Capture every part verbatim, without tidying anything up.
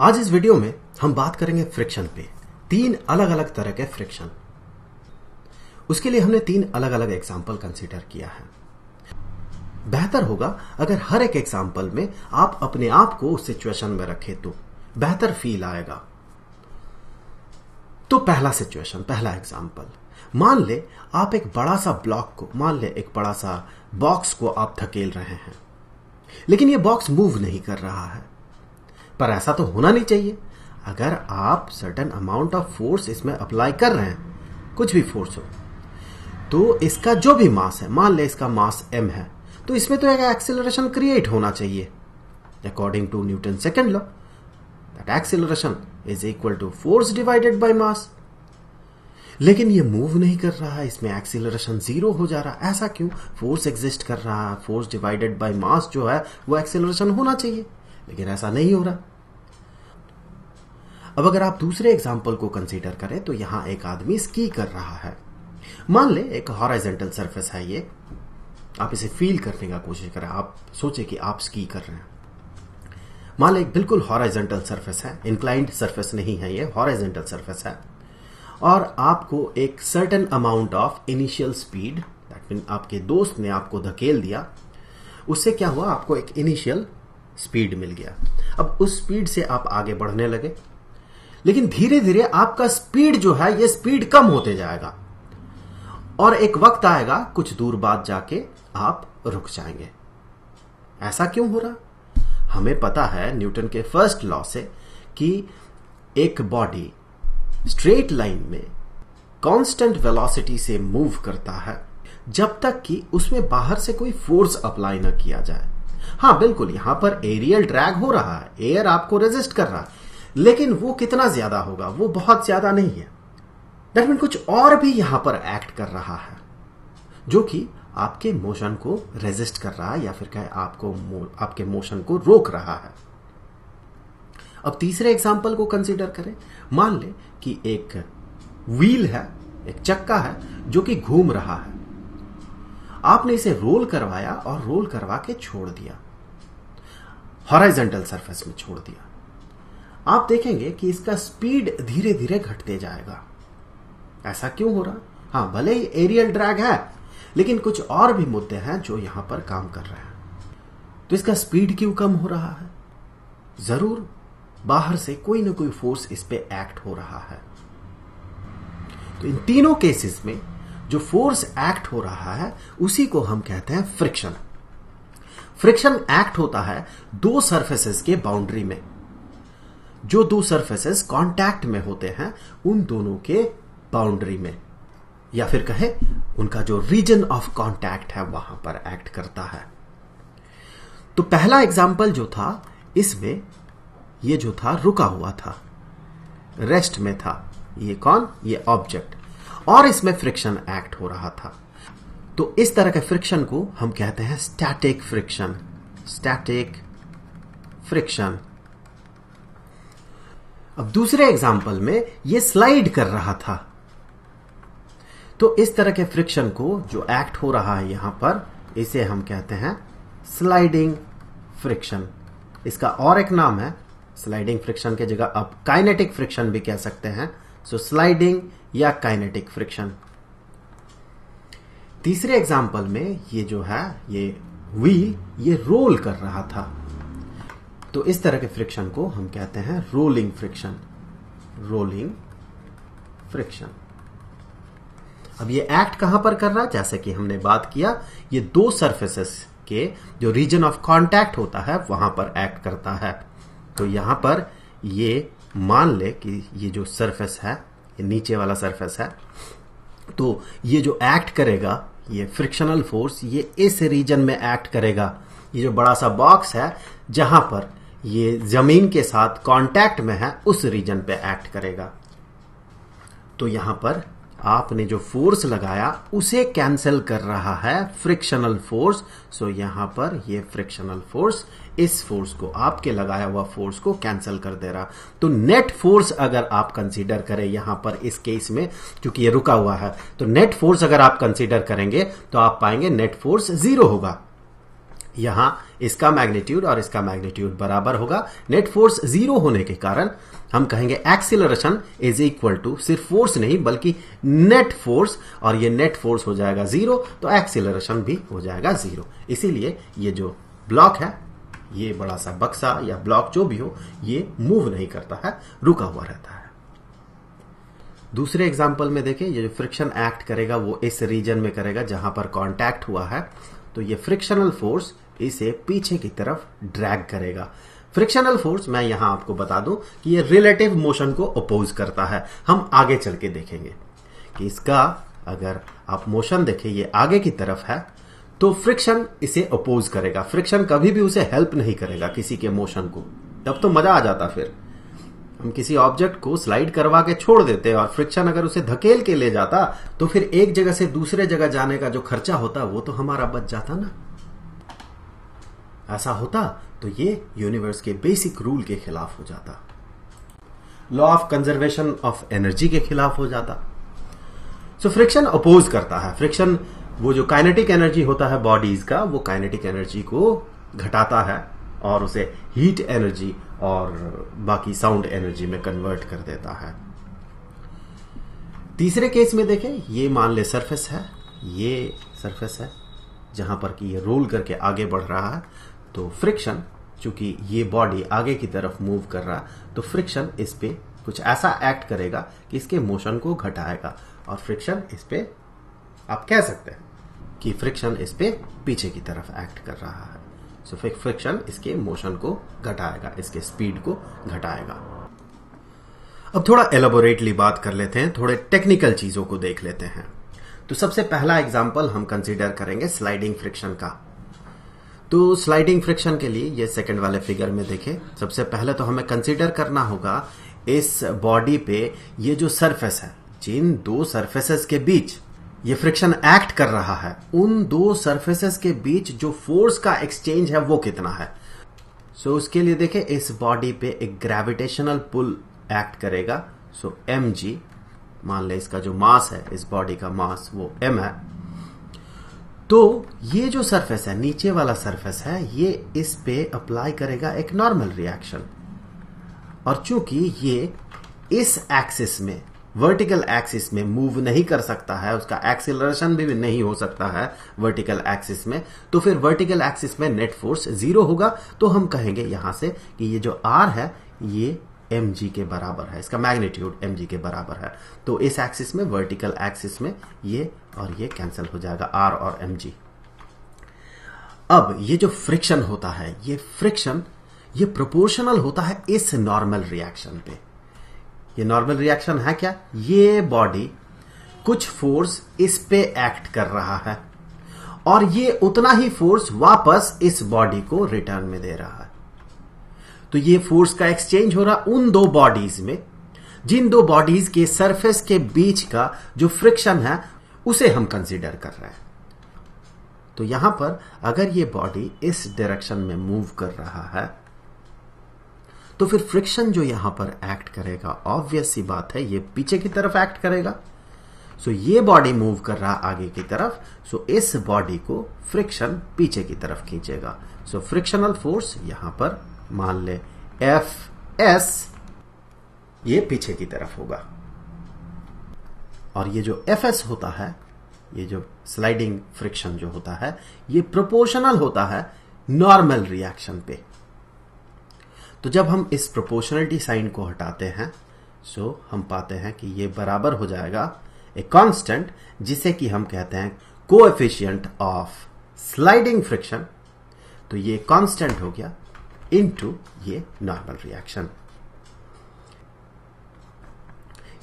आज इस वीडियो में हम बात करेंगे फ्रिक्शन पे, तीन अलग अलग तरह के फ्रिक्शन। उसके लिए हमने तीन अलग अलग एग्जाम्पल कंसीडर किया है। बेहतर होगा अगर हर एक एग्जाम्पल में आप अपने आप को उस सिचुएशन में रखें तो बेहतर फील आएगा। तो पहला सिचुएशन, पहला एग्जाम्पल, मान ले आप एक बड़ा सा ब्लॉक को, मान ले एक बड़ा सा बॉक्स को आप धकेल रहे हैं, लेकिन यह बॉक्स मूव नहीं कर रहा है। पर ऐसा तो होना नहीं चाहिए। अगर आप सर्टेन अमाउंट ऑफ फोर्स इसमें अप्लाई कर रहे हैं, कुछ भी फोर्स हो, तो इसका जो भी मास है, मान ले इसका मास m है, तो इसमें तो एक एक्सेलरेशन क्रिएट होना चाहिए। According to Newton second law, that acceleration is equal to force divided by mass. लेकिन ये मूव नहीं कर रहा है, इसमें एक्सेलरेशन जीरो हो जा रहा है। ऐसा क्यों? फोर्स एग्जिस्ट कर रहा है, फोर्स डिवाइडेड बाय मास जो है वो एक्सेलरेशन होना चाहिए, लेकिन ऐसा नहीं हो रहा। अब अगर आप दूसरे एग्जाम्पल को कंसीडर करें तो यहां एक आदमी स्की कर रहा है। मान ले एक हॉरिजॉन्टल सरफेस है ये, आप इसे फील करने का कोशिश करें, आप सोचे कि आप स्की कर रहे हैं। मान ले एक बिल्कुल हॉरिजॉन्टल सरफेस है, इंक्लाइंड सरफेस नहीं है ये, हॉरिजॉन्टल सरफेस है, और आपको एक certain amount of initial speed, that mean आपके दोस्त ने आपको धकेल दिया, उससे क्या हुआ, आपको एक इनिशियल स्पीड मिल गया। अब उस स्पीड से आप आगे बढ़ने लगे, लेकिन धीरे धीरे आपका स्पीड जो है ये स्पीड कम होते जाएगा और एक वक्त आएगा कुछ दूर बाद जाके आप रुक जाएंगे। ऐसा क्यों हो रहा? हमें पता है न्यूटन के फर्स्ट लॉ से कि एक बॉडी स्ट्रेट लाइन में कांस्टेंट वेलोसिटी से मूव करता है जब तक कि उसमें बाहर से कोई फोर्स अप्लाई ना किया जाए। हाँ बिल्कुल, यहां पर एरियल ड्रैग हो रहा है, एयर आपको रेजिस्ट कर रहा है, लेकिन वो कितना ज्यादा होगा? वो बहुत ज्यादा नहीं है। दैट मीन कुछ और भी यहां पर एक्ट कर रहा है जो कि आपके मोशन को रेजिस्ट कर रहा है, या फिर कहे आपको आपके मोशन को रोक रहा है। अब तीसरे एग्जाम्पल को कंसीडर करें। मान ले कि एक व्हील है, एक चक्का है जो कि घूम रहा है। आपने इसे रोल करवाया और रोल करवा के छोड़ दिया, हॉरिजॉन्टल सरफेस में छोड़ दिया। आप देखेंगे कि इसका स्पीड धीरे धीरे घटते जाएगा। ऐसा क्यों हो रहा? हाँ, भले ही एरियल ड्रैग है, लेकिन कुछ और भी मुद्दे हैं जो यहां पर काम कर रहे हैं। तो इसका स्पीड क्यों कम हो रहा है? जरूर बाहर से कोई ना कोई फोर्स इस पे एक्ट हो रहा है। तो इन तीनों केसेस में जो फोर्स एक्ट हो रहा है उसी को हम कहते हैं फ्रिक्शन। फ्रिक्शन एक्ट होता है दो सरफेसेस के बाउंड्री में। जो दो सरफेसेस कांटेक्ट में होते हैं उन दोनों के बाउंड्री में, या फिर कहे उनका जो रीजन ऑफ कांटेक्ट है वहां पर एक्ट करता है। तो पहला एग्जाम्पल जो था इसमें ये जो था रुका हुआ था, रेस्ट में था, ये कौन? ये ऑब्जेक्ट, और इसमें फ्रिक्शन एक्ट हो रहा था। तो इस तरह के फ्रिक्शन को हम कहते हैं स्टैटिक फ्रिक्शन। Static friction. अब दूसरे एग्जाम्पल में ये स्लाइड कर रहा था, तो इस तरह के फ्रिक्शन को जो एक्ट हो रहा है यहां पर, इसे हम कहते हैं स्लाइडिंग फ्रिक्शन। इसका और एक नाम है स्लाइडिंग फ्रिक्शन के जगह आप काइनेटिक फ्रिक्शन भी कह सकते हैं। सो स्लाइडिंग या काइनेटिक फ्रिक्शन। तीसरे एग्जाम्पल में ये जो है ये व्हील, ये रोल कर रहा था, तो इस तरह के फ्रिक्शन को हम कहते हैं रोलिंग फ्रिक्शन। Rolling friction. अब ये एक्ट कहां पर कर रहा है? जैसे कि हमने बात किया, ये दो सरफेसेस के जो रीजन ऑफ कांटेक्ट होता है वहां पर एक्ट करता है। तो यहां पर ये मान ले कि ये जो सरफेस है, ये नीचे वाला सरफेस है, तो ये जो एक्ट करेगा ये फ्रिक्शनल फोर्स, ये इस रीजन में एक्ट करेगा। ये जो बड़ा सा बॉक्स है जहां पर ये जमीन के साथ कांटेक्ट में है, उस रीजन पे एक्ट करेगा। तो यहां पर आपने जो फोर्स लगाया उसे कैंसिल कर रहा है फ्रिक्शनल फोर्स। सो यहां पर ये फ्रिक्शनल फोर्स इस फोर्स को, आपके लगाया हुआ फोर्स को कैंसिल कर दे रहा। तो नेट फोर्स अगर आप कंसीडर करें यहां पर इस केस में, क्योंकि ये रुका हुआ है, तो नेट फोर्स अगर आप कंसीडर करेंगे तो आप पाएंगे नेट फोर्स जीरो होगा। यहाँ इसका मैग्नीट्यूड और इसका मैग्नीट्यूड बराबर होगा। नेट फोर्स जीरो होने के कारण हम कहेंगे एक्सीलरेशन इज इक्वल टू सिर्फ फोर्स नहीं बल्कि नेट फोर्स, और ये नेट फोर्स हो जाएगा जीरो तो एक्सीलरेशन भी हो जाएगा जीरो। इसीलिए ये जो ब्लॉक है, ये बड़ा सा बक्सा या ब्लॉक जो भी हो, ये मूव नहीं करता है, रुका हुआ रहता है। दूसरे एग्जाम्पल में देखें, ये जो फ्रिक्शन एक्ट करेगा वो इस रीजन में करेगा जहां पर कॉन्टैक्ट हुआ है, तो ये फ्रिक्शनल फोर्स इसे पीछे की तरफ ड्रैग करेगा। फ्रिक्शनल फोर्स, मैं यहां आपको बता दूं कि ये रिलेटिव मोशन को अपोज करता है। हम आगे चल के देखेंगे कि इसका अगर आप मोशन देखें, ये आगे की तरफ है तो फ्रिक्शन इसे अपोज करेगा। फ्रिक्शन कभी भी उसे हेल्प नहीं करेगा किसी के मोशन को, तब तो मजा आ जाता। फिर हम किसी ऑब्जेक्ट को स्लाइड करवा के छोड़ देते और फ्रिक्शन अगर उसे धकेल के ले जाता तो फिर एक जगह से दूसरे जगह जाने का जो खर्चा होता वो तो हमारा बच जाता ना। ऐसा होता तो ये यूनिवर्स के बेसिक रूल के खिलाफ हो जाता, law of conservation of energy के खिलाफ हो जाता। सो फ्रिक्शन अपोज करता है। फ्रिक्शन वो जो काइनेटिक एनर्जी होता है बॉडीज का, वो काइनेटिक एनर्जी को घटाता है और उसे हीट एनर्जी और बाकी साउंड एनर्जी में कन्वर्ट कर देता है। तीसरे केस में देखें, ये मान ले सरफेस है, ये सरफेस है जहां पर कि ये रोल करके आगे बढ़ रहा है, तो फ्रिक्शन, चूंकि ये बॉडी आगे की तरफ मूव कर रहा है तो फ्रिक्शन इस पे कुछ ऐसा एक्ट करेगा कि इसके मोशन को घटाएगा, और फ्रिक्शन इस पे आप कह सकते हैं कि फ्रिक्शन इस पे पीछे की तरफ एक्ट कर रहा है। सो फ्रिक्शन इसके मोशन को घटाएगा, इसके स्पीड को घटाएगा। अब थोड़ा एलाबोरेटली बात कर लेते हैं, थोड़े टेक्निकल चीजों को देख लेते हैं। तो सबसे पहला एग्जांपल हम कंसीडर करेंगे स्लाइडिंग फ्रिक्शन का। तो स्लाइडिंग फ्रिक्शन के लिए ये सेकंड वाले फिगर में देखें, सबसे पहले तो हमें कंसीडर करना होगा इस बॉडी पे ये जो सरफेस है, जिन दो सरफेसेस के बीच ये फ्रिक्शन एक्ट कर रहा है, उन दो सरफेसेस के बीच जो फोर्स का एक्सचेंज है वो कितना है। सो so, उसके लिए देखें, इस बॉडी पे एक ग्रेविटेशनल पुल एक्ट करेगा। सो so, mg, मान ले इसका जो मास है, इस बॉडी का मास वो m है, तो ये जो सरफेस है, नीचे वाला सरफेस है, ये इस पे अप्लाई करेगा एक नॉर्मल रिएक्शन, और चूंकि ये इस एक्सिस में, वर्टिकल एक्सिस में मूव नहीं कर सकता है, उसका एक्सीलरेशन भी नहीं हो सकता है वर्टिकल एक्सिस में, तो फिर वर्टिकल एक्सिस में नेट फोर्स जीरो होगा। तो हम कहेंगे यहां से कि ये जो आर है ये mg के बराबर है, इसका मैग्नीट्यूड mg के बराबर है, तो इस एक्सिस में, वर्टिकल एक्सिस में ये और ये कैंसिल हो जाएगा, आर और mg। अब ये जो फ्रिक्शन होता है, ये फ्रिक्शन ये प्रोपोर्शनल होता है इस नॉर्मल रिएक्शन पे। ये नॉर्मल रिएक्शन है क्या, ये बॉडी कुछ फोर्स इस पे एक्ट कर रहा है और ये उतना ही फोर्स वापस इस बॉडी को रिटर्न में दे रहा है, तो ये फोर्स का एक्सचेंज हो रहा उन दो बॉडीज में, जिन दो बॉडीज के सरफेस के बीच का जो फ्रिक्शन है उसे हम कंसीडर कर रहे हैं। तो यहां पर अगर ये बॉडी इस डायरेक्शन में मूव कर रहा है तो फिर फ्रिक्शन जो यहां पर एक्ट करेगा, ऑब्वियस सी बात है, ये पीछे की तरफ एक्ट करेगा। सो ये बॉडी मूव कर रहा आगे की तरफ, सो इस बॉडी को फ्रिक्शन पीछे की तरफ खींचेगा। सो फ्रिक्शनल फोर्स यहां पर मान ले एफ एस, ये पीछे की तरफ होगा, और ये जो एफ एस होता है, ये जो स्लाइडिंग फ्रिक्शन जो होता है, ये प्रोपोर्शनल होता है नॉर्मल रिएक्शन पे। तो जब हम इस प्रोपोर्शनलिटी साइन को हटाते हैं सो so हम पाते हैं कि ये बराबर हो जाएगा एक कांस्टेंट, जिसे कि हम कहते हैं कोएफिशिएंट ऑफ स्लाइडिंग फ्रिक्शन। तो ये कांस्टेंट हो गया इनटू ये नॉर्मल रिएक्शन।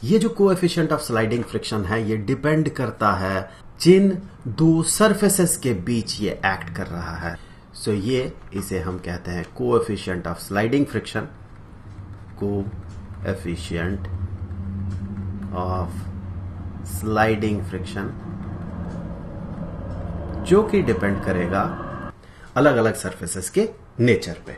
ये जो कोएफिशिएंट ऑफ स्लाइडिंग फ्रिक्शन है ये डिपेंड करता है जिन दो सरफेसेस के बीच ये एक्ट कर रहा है। सो so, ये इसे हम कहते हैं coefficient of sliding friction, coefficient of sliding friction, जो कि डिपेंड करेगा अलग अलग सरफेसेस के नेचर पे।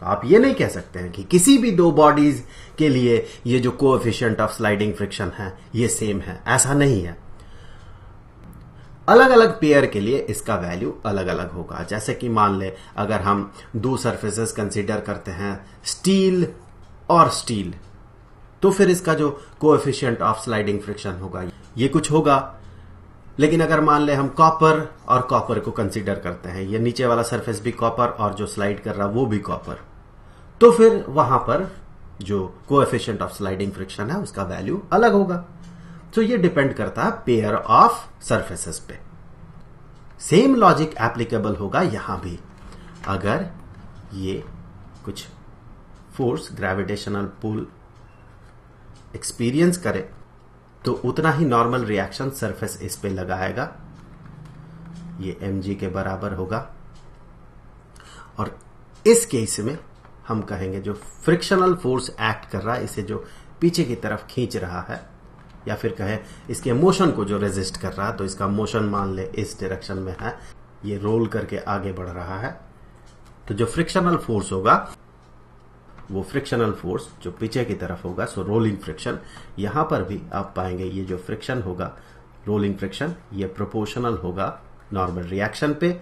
तो आप ये नहीं कह सकते हैं कि किसी भी दो बॉडीज के लिए ये जो कोएफिशिएंट ऑफ स्लाइडिंग फ्रिक्शन है ये सेम है, ऐसा नहीं है। अलग अलग पेयर के लिए इसका वैल्यू अलग अलग होगा। जैसे कि मान ले अगर हम दो सर्फेसेस कंसीडर करते हैं स्टील और स्टील, तो फिर इसका जो कोएफिशिएंट ऑफ स्लाइडिंग फ्रिक्शन होगा ये कुछ होगा। लेकिन अगर मान ले हम कॉपर और कॉपर को कंसीडर करते हैं, ये नीचे वाला सरफेस भी कॉपर और जो स्लाइड कर रहा वो भी कॉपर, तो फिर वहां पर जो कोएफिशिएंट ऑफ स्लाइडिंग फ्रिक्शन है उसका वैल्यू अलग होगा। तो ये डिपेंड करता है पेयर ऑफ सरफेसेस पे। सेम लॉजिक एप्लीकेबल होगा यहां भी। अगर ये कुछ फोर्स ग्रेविटेशनल पुल एक्सपीरियंस करे तो उतना ही नॉर्मल रिएक्शन सरफेस इस पे लगाएगा, ये mg के बराबर होगा। और इस केस में हम कहेंगे जो फ्रिक्शनल फोर्स एक्ट कर रहा है, इसे जो पीछे की तरफ खींच रहा है या फिर कहें इसके मोशन को जो रेजिस्ट कर रहा है, तो इसका मोशन मान ले इस डायरेक्शन में है, ये रोल करके आगे बढ़ रहा है, तो जो फ्रिक्शनल फोर्स होगा वो फ्रिक्शनल फोर्स जो पीछे की तरफ होगा, सो रोलिंग फ्रिक्शन। यहां पर भी आप पाएंगे ये जो फ्रिक्शन होगा रोलिंग फ्रिक्शन, ये प्रोपोर्शनल होगा नॉर्मल रिएक्शन पे।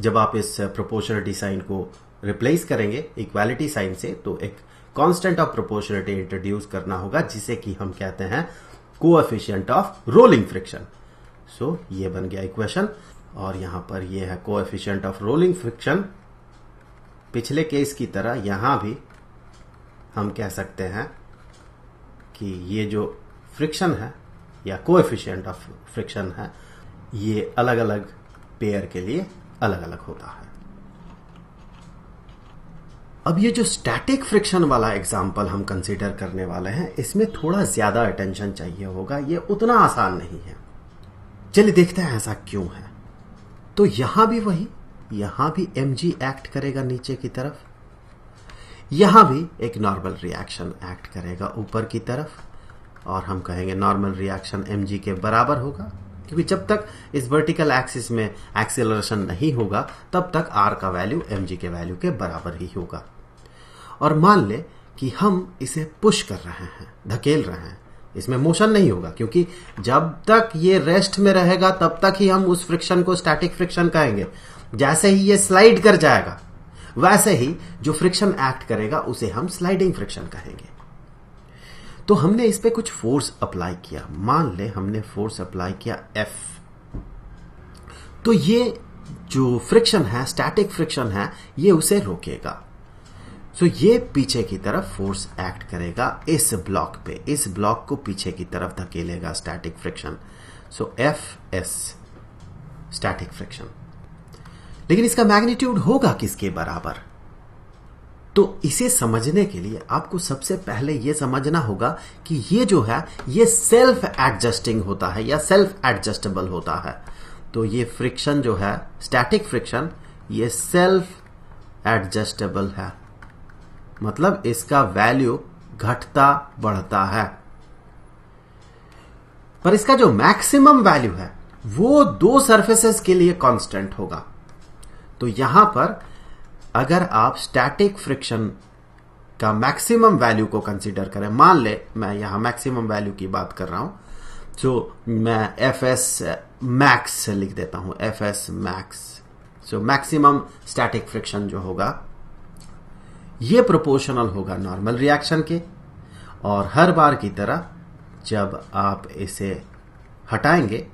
जब आप इस प्रोपोर्शनलिटी साइन को रिप्लेस करेंगे इक्वालिटी साइन से, तो एक कांस्टेंट ऑफ प्रोपोर्शनलिटी इंट्रोड्यूस करना होगा जिसे कि हम कहते हैं coefficient of rolling friction. So ये बन गया इक्वेशन, और यहां पर ये है कोएफिशिएंट ऑफ रोलिंग फ्रिक्शन। पिछले केस की तरह यहां भी हम कह सकते हैं कि ये जो फ्रिक्शन है या कोएफिशिएंट ऑफ फ्रिक्शन है ये अलग अलग पेयर के लिए अलग अलग होता है। अब ये जो स्टैटिक फ्रिक्शन वाला एग्जाम्पल हम कंसीडर करने वाले हैं, इसमें थोड़ा ज्यादा अटेंशन चाहिए होगा, ये उतना आसान नहीं है। चलिए देखते हैं ऐसा क्यों है। तो यहां भी वही, यहां भी mg एक्ट करेगा नीचे की तरफ, यहां भी एक नॉर्मल रिएक्शन एक्ट करेगा ऊपर की तरफ, और हम कहेंगे नॉर्मल रिएक्शन mg के बराबर होगा, क्योंकि जब तक इस वर्टिकल एक्सिस में एक्सेलरेशन नहीं होगा तब तक r का वैल्यू mg के वैल्यू के बराबर ही होगा। और मान ले कि हम इसे पुश कर रहे हैं, धकेल रहे हैं, इसमें मोशन नहीं होगा, क्योंकि जब तक ये रेस्ट में रहेगा तब तक ही हम उस फ्रिक्शन को स्टैटिक फ्रिक्शन कहेंगे। जैसे ही ये स्लाइड कर जाएगा वैसे ही जो फ्रिक्शन एक्ट करेगा उसे हम स्लाइडिंग फ्रिक्शन कहेंगे। तो हमने इस पे कुछ फोर्स अप्लाई किया, मान ले हमने फोर्स अप्लाई किया F, तो ये जो फ्रिक्शन है स्टैटिक फ्रिक्शन है ये उसे रोकेगा। सो ये पीछे की तरफ फोर्स एक्ट करेगा इस ब्लॉक पे, इस ब्लॉक को पीछे की तरफ धकेलेगा static friction. So F S static friction, लेकिन इसका मैग्नीट्यूड होगा किसके बराबर? तो इसे समझने के लिए आपको सबसे पहले यह समझना होगा कि ये जो है ये सेल्फ एडजस्टिंग होता है या सेल्फ एडजस्टेबल होता है। तो ये फ्रिक्शन जो है स्टैटिक फ्रिक्शन ये सेल्फ एडजस्टेबल है, मतलब इसका वैल्यू घटता बढ़ता है, पर इसका जो मैक्सिमम वैल्यू है वो दो सरफेसेस के लिए कांस्टेंट होगा। तो यहां पर अगर आप स्टैटिक फ्रिक्शन का मैक्सिमम वैल्यू को कंसीडर करें, मान ले मैं यहां मैक्सिमम वैल्यू की बात कर रहा हूं, तो मैं Fs मैक्स लिख देता हूं, Fs max. So maximum static friction जो होगा ये प्रोपोर्शनल होगा नॉर्मल रिएक्शन के, और हर बार की तरह जब आप इसे हटाएंगे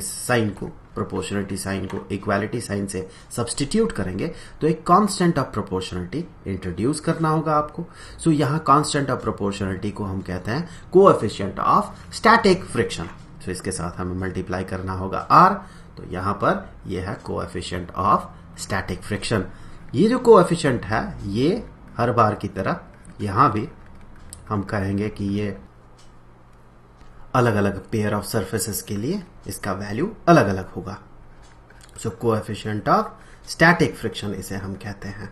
इस साइन को प्रोपोर्शनलिटी साइन को इक्वालिटी साइन से सब्स्टिट्यूट करेंगे तो एक कांस्टेंट ऑफ प्रोपोर्शनलिटी इंट्रोड्यूस करना होगा आपको। सो so, यहां कांस्टेंट ऑफ प्रोपोर्शनलिटी को हम कहते हैं coefficient of static friction. So इसके साथ हमें मल्टीप्लाई करना होगा r, तो यहां पर यह है कोएफिशिएंट ऑफ स्टैटिक फ्रिक्शन। ये जो कोएफिशिएंट है ये हर बार की तरह यहां भी हम कहेंगे कि ये अलग अलग पेयर ऑफ सरफेसेस के लिए इसका वैल्यू अलग अलग होगा। So coefficient of static friction इसे हम कहते हैं।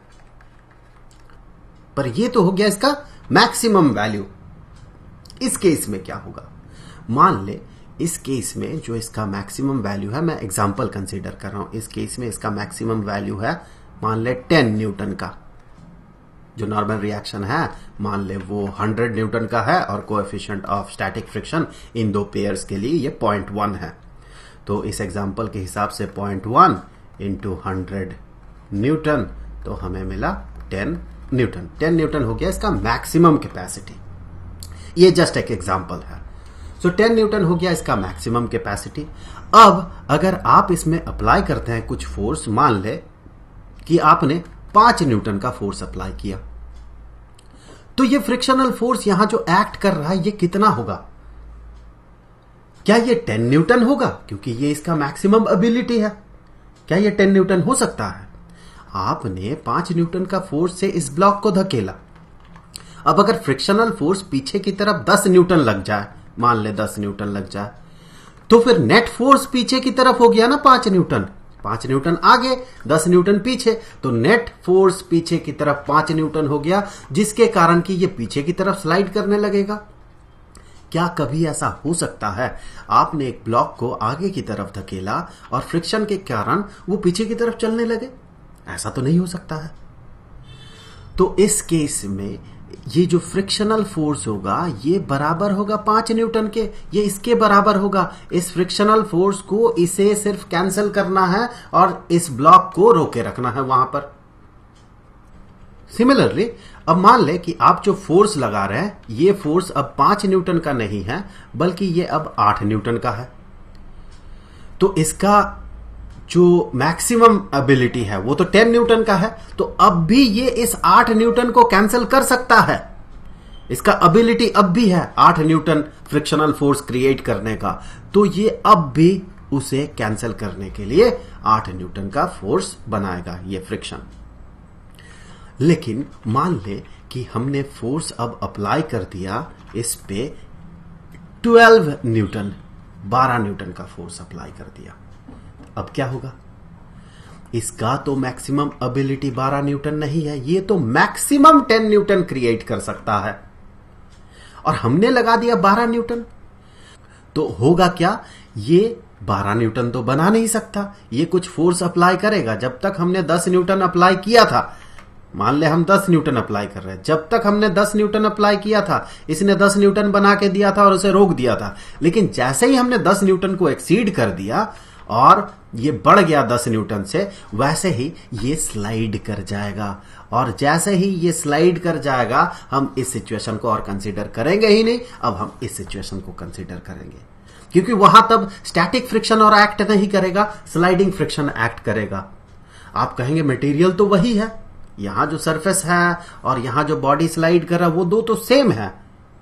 पर ये तो हो गया इसका मैक्सिमम वैल्यू। इस केस में क्या होगा? मान ले इस केस में जो इसका मैक्सिमम वैल्यू है, मैं एग्जांपल कंसीडर कर रहा हूं, इस केस में इसका मैक्सिमम वैल्यू है मान ले टेन न्यूटन का, जो नॉर्मल रिएक्शन है मान ले वो हंड्रेड न्यूटन का है, और कोएफिशिएंट ऑफ स्टैटिक फ्रिक्शन इन दो पेयर्स के लिए ये पॉइंट वन है। तो इस एग्जाम्पल के हिसाब से point one into hundred Newton, तो हमें मिला टेन न्यूटन। टेन न्यूटन हो गया इसका मैक्सिमम कैपेसिटी। ये जस्ट एक एग्जाम्पल है। सो so, टेन न्यूटन हो गया इसका मैक्सिमम कैपेसिटी। अब अगर आप इसमें अप्लाई करते हैं कुछ फोर्स, मान ले कि आपने पांच न्यूटन का फोर्स अप्लाई किया, तो ये फ्रिक्शनल फोर्स यहां जो एक्ट कर रहा है ये कितना होगा? क्या ये टेन न्यूटन होगा, क्योंकि ये इसका मैक्सिमम एबिलिटी है? क्या ये टेन न्यूटन हो सकता है? आपने पांच न्यूटन का फोर्स से इस ब्लॉक को धकेला। अब अगर फ्रिक्शनल फोर्स पीछे की तरफ दस न्यूटन लग जाए, मान ले दस न्यूटन लग जाए, तो फिर नेट फोर्स पीछे की तरफ हो गया ना पांच न्यूटन। पांच न्यूटन आगे, दस न्यूटन पीछे, तो नेट फोर्स पीछे की तरफ पांच न्यूटन हो गया, जिसके कारण कि ये पीछे की तरफ स्लाइड करने लगेगा। क्या कभी ऐसा हो सकता है? आपने एक ब्लॉक को आगे की तरफ धकेला और फ्रिक्शन के कारण वो पीछे की तरफ चलने लगे? ऐसा तो नहीं हो सकता है। तो इस केस में ये जो फ्रिक्शनल फोर्स होगा ये बराबर होगा पांच न्यूटन के, ये इसके बराबर होगा। इस फ्रिक्शनल फोर्स को इसे सिर्फ कैंसिल करना है और इस ब्लॉक को रोके रखना है वहां पर। सिमिलरली अब मान ले कि आप जो फोर्स लगा रहे हैं ये फोर्स अब पांच न्यूटन का नहीं है, बल्कि ये अब आठ न्यूटन का है। तो इसका जो मैक्सिमम एबिलिटी है वो तो टेन न्यूटन का है, तो अब भी ये इस आठ न्यूटन को कैंसिल कर सकता है। इसका एबिलिटी अब भी है आठ न्यूटन फ्रिक्शनल फोर्स क्रिएट करने का, तो ये अब भी उसे कैंसिल करने के लिए आठ न्यूटन का फोर्स बनाएगा ये फ्रिक्शन। लेकिन मान ले कि हमने फोर्स अब अप्लाई कर दिया इस पे ट्वेल्व न्यूटन, बारह न्यूटन का फोर्स अप्लाई कर दिया। अब क्या होगा? इसका तो मैक्सिमम एबिलिटी बारह न्यूटन नहीं है, ये तो मैक्सिमम टेन न्यूटन क्रिएट कर सकता है, और हमने लगा दिया बारह न्यूटन। तो होगा क्या, ये बारह न्यूटन तो बना नहीं सकता, ये कुछ फोर्स अप्लाई करेगा। जब तक हमने दस न्यूटन अप्लाई किया था, मान ले हम दस न्यूटन अप्लाई कर रहे हैं, जब तक हमने दस न्यूटन अप्लाई किया था इसने दस न्यूटन बना के दिया था और उसे रोक दिया था। लेकिन जैसे ही हमने दस न्यूटन को एक्सीड कर दिया और ये बढ़ गया दस न्यूटन से, वैसे ही ये स्लाइड कर जाएगा, और जैसे ही ये स्लाइड कर जाएगा हम इस सिचुएशन को और कंसीडर करेंगे ही नहीं। अब हम इस सिचुएशन को कंसीडर करेंगे, क्योंकि वहां तब स्टैटिक फ्रिक्शन और एक्ट नहीं करेगा, स्लाइडिंग फ्रिक्शन एक्ट करेगा। आप कहेंगे मटेरियल तो वही है, यहां जो सरफेस है और यहां जो बॉडी स्लाइड कर रहा है वो दो तो सेम है,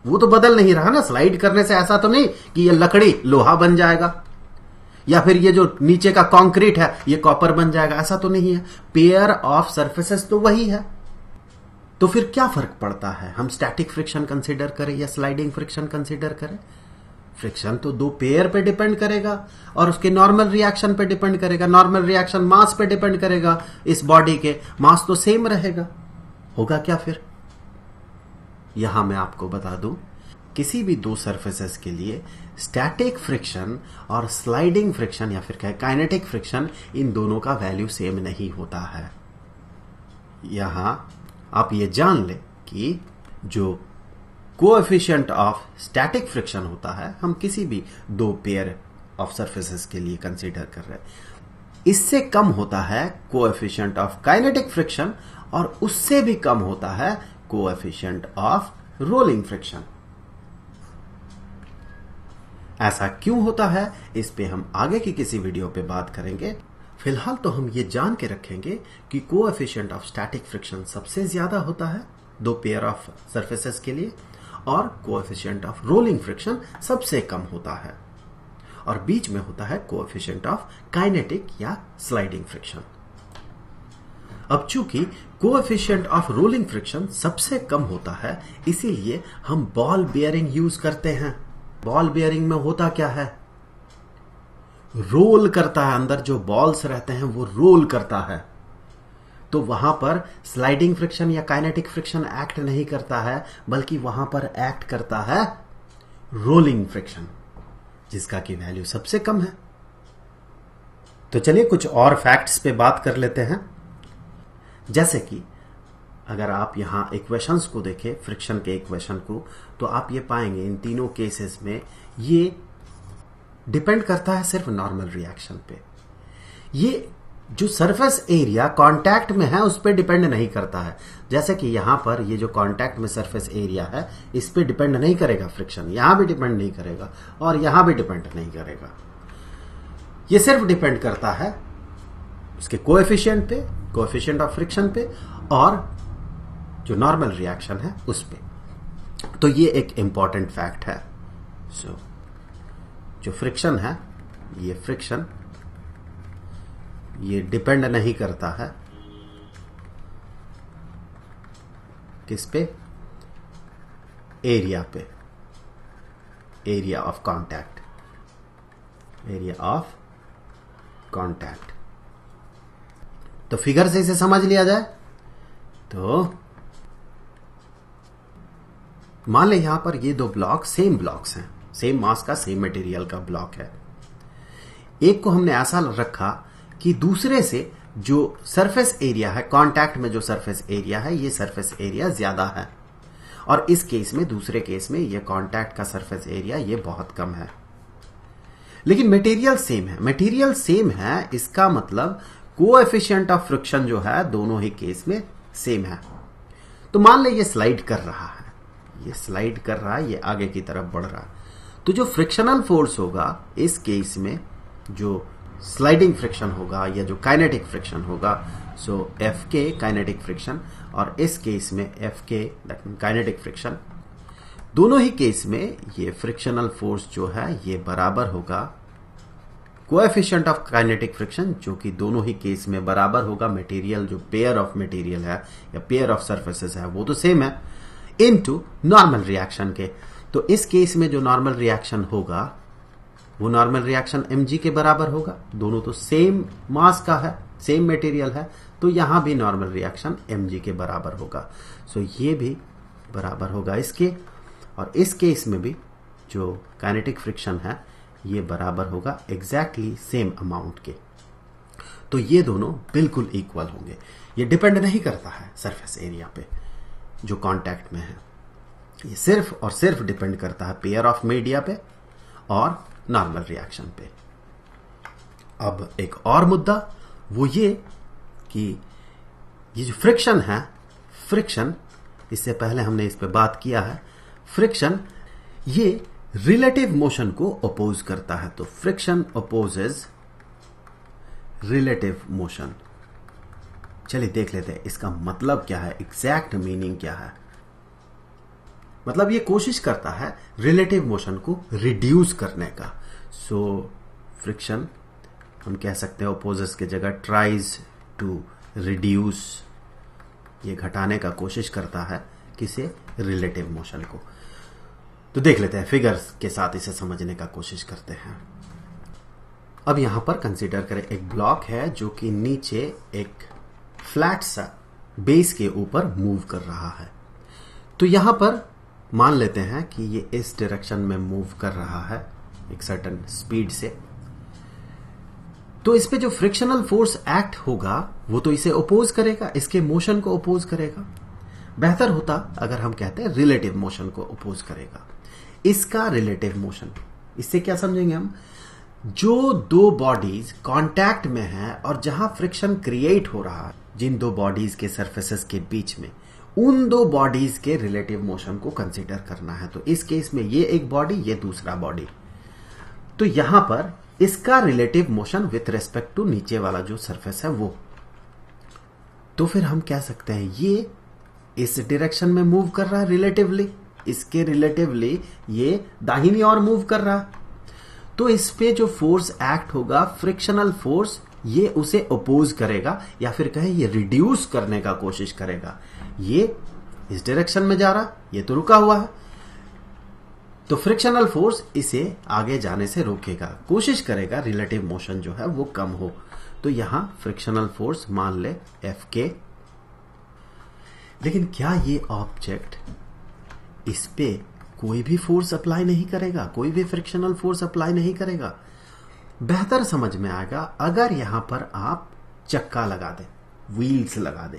वो तो बदल नहीं रहा ना। स्लाइड करने से ऐसा तो नहीं कि ये लकड़ी लोहा बन जाएगा, या फिर ये जो नीचे का कंक्रीट है ये कॉपर बन जाएगा, ऐसा तो नहीं है। पेयर ऑफ सरफेसेस तो वही है, तो फिर क्या फर्क पड़ता है हम स्टैटिक फ्रिक्शन कंसीडर करें या स्लाइडिंग फ्रिक्शन कंसीडर करें? फ्रिक्शन तो दो पेयर पे डिपेंड करेगा और उसके नॉर्मल रिएक्शन पे डिपेंड करेगा। नॉर्मल रिएक्शन मास पे डिपेंड करेगा, इस बॉडी के मास तो सेम रहेगा। होगा क्या फिर? यहां मैं आपको बता दूं, किसी भी दो सरफेसेस के लिए स्टैटिक फ्रिक्शन और स्लाइडिंग फ्रिक्शन या फिर क्या काइनेटिक फ्रिक्शन, इन दोनों का वैल्यू सेम नहीं होता है। यहां आप ये जान ले कि जो कोएफिशिएंट ऑफ स्टैटिक फ्रिक्शन होता है हम किसी भी दो पेयर ऑफ सरफेसेस के लिए कंसीडर कर रहे हैं, इससे कम होता है कोएफिशिएंट ऑफ काइनेटिक फ्रिक्शन, और उससे भी कम होता है कोएफिशिएंट ऑफ रोलिंग फ्रिक्शन। ऐसा क्यों होता है, इस पे हम आगे की किसी वीडियो पे बात करेंगे। फिलहाल तो हम ये जान के रखेंगे कि कोएफिशिएंट ऑफ स्टैटिक फ्रिक्शन सबसे ज्यादा होता है दो पेयर ऑफ सरफेसेस के लिए, और कोएफिशिएंट ऑफ रोलिंग फ्रिक्शन सबसे कम होता है, और बीच में होता है कोएफिशिएंट ऑफ काइनेटिक या स्लाइडिंग फ्रिक्शन। अब चूंकि कोएफिशिएंट ऑफ रोलिंग फ्रिक्शन सबसे कम होता है, इसीलिए हम बॉल बेयरिंग यूज करते हैं। बॉल बेयरिंग में होता क्या है, रोल करता है, अंदर जो बॉल्स रहते हैं वो रोल करता है, तो वहां पर स्लाइडिंग फ्रिक्शन या काइनेटिक फ्रिक्शन एक्ट नहीं करता है, बल्कि वहां पर एक्ट करता है रोलिंग फ्रिक्शन, जिसका की वैल्यू सबसे कम है। तो चलिए कुछ और फैक्ट्स पे बात कर लेते हैं। जैसे कि अगर आप यहां इक्वेशंस को देखें, फ्रिक्शन के इक्वेशन को, तो आप ये पाएंगे इन तीनों केसेस में ये डिपेंड करता है सिर्फ नॉर्मल रिएक्शन पे। ये जो सरफेस एरिया कांटेक्ट में है उस पर डिपेंड नहीं करता है, जैसे कि यहां पर ये जो कांटेक्ट में सरफेस एरिया है इस पे डिपेंड नहीं करेगा फ्रिक्शन, यहां भी डिपेंड नहीं करेगा और यहां भी डिपेंड नहीं करेगा। ये सिर्फ डिपेंड करता है उसके कोएफिशिएंट पे, कोएफिशिएंट ऑफ फ्रिक्शन पे और जो नॉर्मल रिएक्शन है उस पे। तो ये एक इंपॉर्टेंट फैक्ट है। सो so, जो फ्रिक्शन है ये फ्रिक्शन ये डिपेंड नहीं करता है किस पे, एरिया पे, area of contact, area of contact. तो फिगर से इसे समझ लिया जाए तो मान ले यहां पर ये दो ब्लॉक सेम ब्लॉक्स हैं, सेम मास का सेम मटेरियल का ब्लॉक है। एक को हमने ऐसा रखा कि दूसरे से जो सरफेस एरिया है कांटेक्ट में, जो सरफेस एरिया है ये सरफेस एरिया ज्यादा है और इस केस में दूसरे केस में ये कांटेक्ट का सरफेस एरिया ये बहुत कम है, लेकिन मटेरियल सेम है। मटेरियल सेम है इसका मतलब कोएफिशिएंट ऑफ फ्रिक्शन जो है दोनों ही केस में सेम है। तो मान ले ये स्लाइड कर रहा है, ये स्लाइड कर रहा है, ये आगे की तरफ बढ़ रहा है, तो जो फ्रिक्शनल फोर्स होगा इस केस में, जो स्लाइडिंग फ्रिक्शन होगा या जो काइनेटिक फ्रिक्शन होगा, सो एफ के काइनेटिक फ्रिक्शन और इस केस में एफ के दैट मीन काइनेटिक फ्रिक्शन, दोनों ही केस में ये फ्रिक्शनल फोर्स जो है ये बराबर होगा कोएफिशिएंट ऑफ काइनेटिक फ्रिक्शन, जो कि दोनों ही केस में बराबर होगा मटेरियल, जो पेयर ऑफ मटेरियल है या पेयर ऑफ सरफेसेस है वो तो सेम है, इनटू नॉर्मल रिएक्शन के। तो इस केस में जो नॉर्मल रिएक्शन होगा वो नॉर्मल रिएक्शन mg के बराबर होगा, दोनों तो सेम मास का है, सेम मटेरियल है, तो यहां भी नॉर्मल रिएक्शन mg के बराबर होगा। सो so ये भी बराबर होगा इसके, और इस केस में भी जो काइनेटिक फ्रिक्शन है ये बराबर होगा एग्जैक्टली सेम अमाउंट के। तो ये दोनों बिल्कुल इक्वल होंगे, ये डिपेंड नहीं करता है सरफेस एरिया पे जो कांटेक्ट में है, ये सिर्फ और सिर्फ डिपेंड करता है पेयर ऑफ मीडिया पे और नॉर्मल रिएक्शन पे। अब एक और मुद्दा वो ये कि ये जो फ्रिक्शन है, फ्रिक्शन इससे पहले हमने इस पे बात किया है, फ्रिक्शन ये रिलेटिव मोशन को अपोज करता है। तो फ्रिक्शन अपोजेस रिलेटिव मोशन। चलिए देख लेते हैं इसका मतलब क्या है, एग्जैक्ट मीनिंग क्या है। मतलब ये कोशिश करता है रिलेटिव मोशन को रिड्यूस करने का। सो फ्रिक्शन हम कह सकते हैं अपोजेस की जगह ट्राइज टू रिड्यूस, ये घटाने का कोशिश करता है किसे, रिलेटिव मोशन को। तो देख लेते हैं फिगर्स के साथ इसे समझने का कोशिश करते हैं। अब यहां पर कंसीडर करें एक ब्लॉक है जो कि नीचे एक फ्लैट सा बेस के ऊपर मूव कर रहा है। तो यहां पर मान लेते हैं कि ये इस डायरेक्शन में मूव कर रहा है एक सर्टेन स्पीड से, तो इस पे जो फ्रिक्शनल फोर्स एक्ट होगा वो तो इसे अपोज करेगा, इसके मोशन को अपोज करेगा। बेहतर होता अगर हम कहते हैं रिलेटिव मोशन को अपोज करेगा, इसका रिलेटिव मोशन। इससे क्या समझेंगे हम, जो दो बॉडीज कांटेक्ट में हैं और जहां फ्रिक्शन क्रिएट हो रहा है जिन दो बॉडीज के सरफेसेस के बीच में, उन दो बॉडीज के रिलेटिव मोशन को कंसीडर करना है। तो इस केस में ये एक बॉडी, ये दूसरा बॉडी, तो यहां पर इसका relative motion with respect to नीचे वाला जो सरफेस है वो। तो फिर हम कह सकते हैं ये इस डायरेक्शन में मूव कर रहा है रिलेटिवली, इसके रिलेटिवली ये दाहिनी ओर मूव कर रहा है, तो इस पे जो फोर्स एक्ट होगा फ्रिक्शनल फोर्स ये उसे अपोज करेगा, या फिर कहें ये रिड्यूस करने का कोशिश करेगा। ये इस डायरेक्शन में जा रहा, ये तो रुका हुआ है, तो फ्रिक्शनल फोर्स इसे आगे जाने से रोकेगा, कोशिश करेगा रिलेटिव मोशन जो है वो कम हो। तो यहां फ्रिक्शनल फोर्स मान ले एफ के, लेकिन क्या ये ऑब्जेक्ट इस पे कोई भी फोर्स अप्लाई नहीं करेगा, कोई भी फ्रिक्शनल फोर्स अप्लाई नहीं करेगा। बेहतर समझ में आएगा अगर यहां पर आप चक्का लगा दें, व्हील्स लगा दें।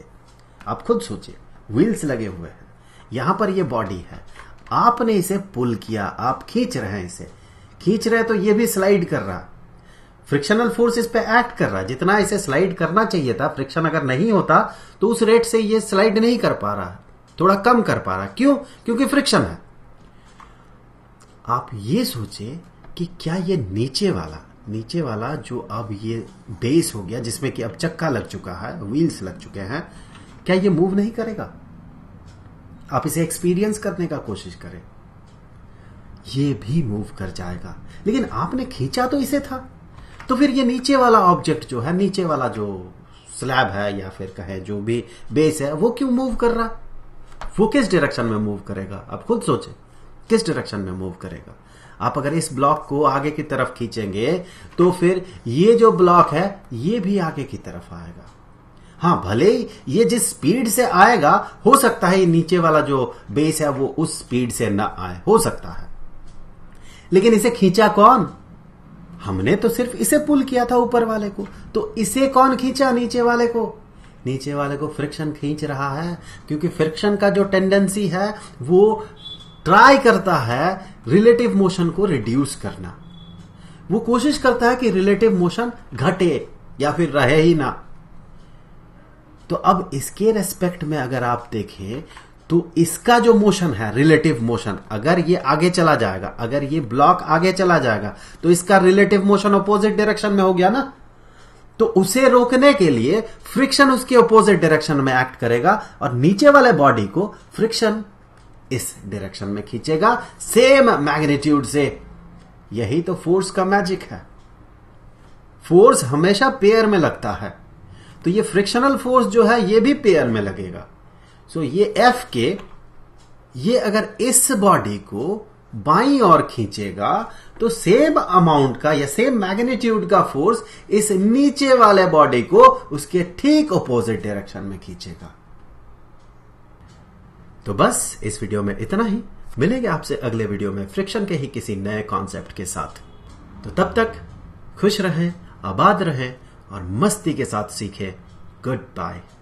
आप खुद सोचिए, व्हील्स लगे हुए हैं, यहां पर ये बॉडी है, आपने इसे पुल किया, आप खींच रहे हैं इसे, खींच रहे तो ये भी स्लाइड कर रहा, फ्रिक्शनल फोर्स इस पे एक्ट कर रहा, जितना इसे स्लाइड करना चाहिए था, फ्रिक्शन अगर नहीं होता तो उस रेट से ये स्लाइड नहीं कर पा रहा, थोड़ा कम कर पा रहा। क्यों? क्योंकि फ्रिक्शन है। आप ये सोचे कि क्या ये नीचे वाला नीचे वाला जो अब ये बेस हो गया, जिसमें कि अब चक्का लग चुका है, व्हील्स लग चुके हैं, क्या ये मूव नहीं करेगा? आप इसे एक्सपीरियंस करने का कोशिश करें, ये भी मूव कर जाएगा। लेकिन आपने खींचा तो इसे था, तो फिर ये नीचे वाला ऑब्जेक्ट जो है, नीचे वाला जो स्लैब है या फिर कहें जो भी बेस है, वो क्यों मूव कर रहा? वो किस डायरेक्शन में मूव करेगा? आप खुद सोचें किस डायरेक्शन में मूव करेगा। आप अगर इस ब्लॉक को आगे की तरफ खींचेंगे तो फिर ये जो ब्लॉक है ये भी आगे की तरफ आएगा। हाँ, भले ही ये जिस स्पीड से आएगा, हो सकता है ये नीचे वाला जो बेस है वो उस स्पीड से ना आए, हो सकता है, लेकिन इसे खींचा कौन? हमने तो सिर्फ इसे पुल किया था, ऊपर वाले को। तो इसे कौन खींचा? नीचे वाले को। नीचे वाले को फ्रिक्शन खींच रहा है, क्योंकि फ्रिक्शन का जो टेंडेंसी है वो ट्राई करता है रिलेटिव मोशन को रिड्यूस करना। वो कोशिश करता है कि रिलेटिव मोशन घटे या फिर रहे ही ना। तो अब इसके रेस्पेक्ट में अगर आप देखें तो इसका जो मोशन है, रिलेटिव मोशन, अगर ये आगे चला जाएगा, अगर ये ब्लॉक आगे चला जाएगा, तो इसका रिलेटिव मोशन अपोजिट डायरेक्शन में हो गया ना। तो उसे रोकने के लिए फ्रिक्शन उसके अपोजिट डायरेक्शन में एक्ट करेगा और नीचे वाले बॉडी को फ्रिक्शन इस डायरेक्शन में खींचेगा, सेम मैग्नीट्यूड से। यही तो फोर्स का मैजिक है। फोर्स हमेशा पेयर में लगता है, तो ये फ्रिक्शनल फोर्स जो है ये भी पेयर में लगेगा। सो so, ये F के ये अगर इस बॉडी को बाईं ओर खींचेगा तो सेम अमाउंट का या सेम मैग्नीट्यूड का फोर्स इस नीचे वाले बॉडी को उसके ठीक अपोजिट डायरेक्शन में खींचेगा। तो बस इस वीडियो में इतना ही। मिलेंगे आपसे अगले वीडियो में फ्रिक्शन के ही किसी नए कॉन्सेप्ट के साथ। तो तब तक खुश रहें, आबाद रहें और मस्ती के साथ सीखें। Good bye.